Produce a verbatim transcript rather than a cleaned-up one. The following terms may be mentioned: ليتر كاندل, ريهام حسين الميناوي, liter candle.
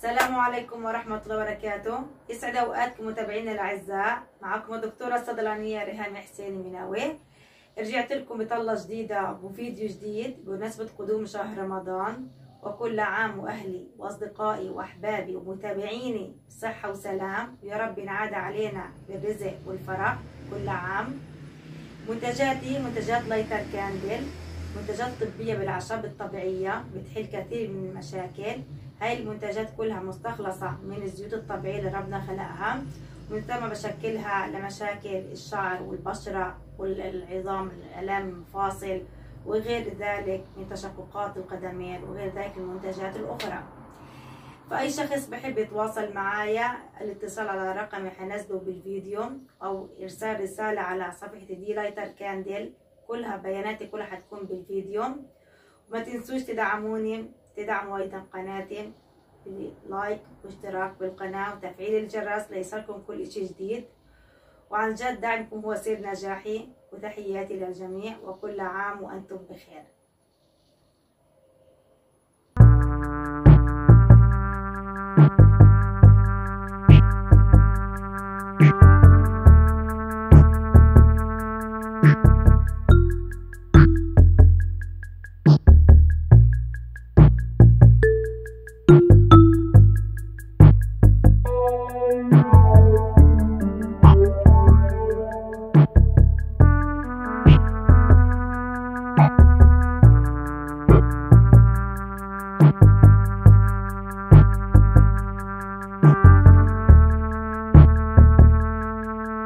السلام عليكم ورحمة الله وبركاته. يسعد اوقاتكم متابعينا الأعزاء. معكم الدكتورة الصيدلانية ريهام حسين الميناوي. رجعت لكم بطلة جديدة وفيديو جديد بمناسبة قدوم شهر رمضان، وكل عام وأهلي وأصدقائي وأحبابي ومتابعيني بصحة وسلام، ويا رب ينعاد علينا بالرزق والفرح كل عام. منتجاتي منتجات ليتر كاندل، منتجات طبية بالأعشاب الطبيعية، بتحل كثير من المشاكل. هاي المنتجات كلها مستخلصة من الزيوت الطبيعية اللي ربنا خلقها، ومن ثم بشكلها لمشاكل الشعر والبشرة والعظام، الألم المفاصل وغير ذلك من تشققات القدمين وغير ذلك المنتجات الأخرى. فأي شخص بحب يتواصل معايا، الاتصال على رقمي حنزله بالفيديو، أو إرسال رسالة على صفحتي دي لايتر كاندل. كلها بياناتي كلها حتكون بالفيديو. وما تنسوش تدعموني، تدعموا أيضا قناتي بلايك واشتراك بالقناة وتفعيل الجرس ليصلكم كل إشي جديد. وعن جد دعمكم هو سر نجاحي، وتحياتي للجميع، وكل عام وأنتم بخير.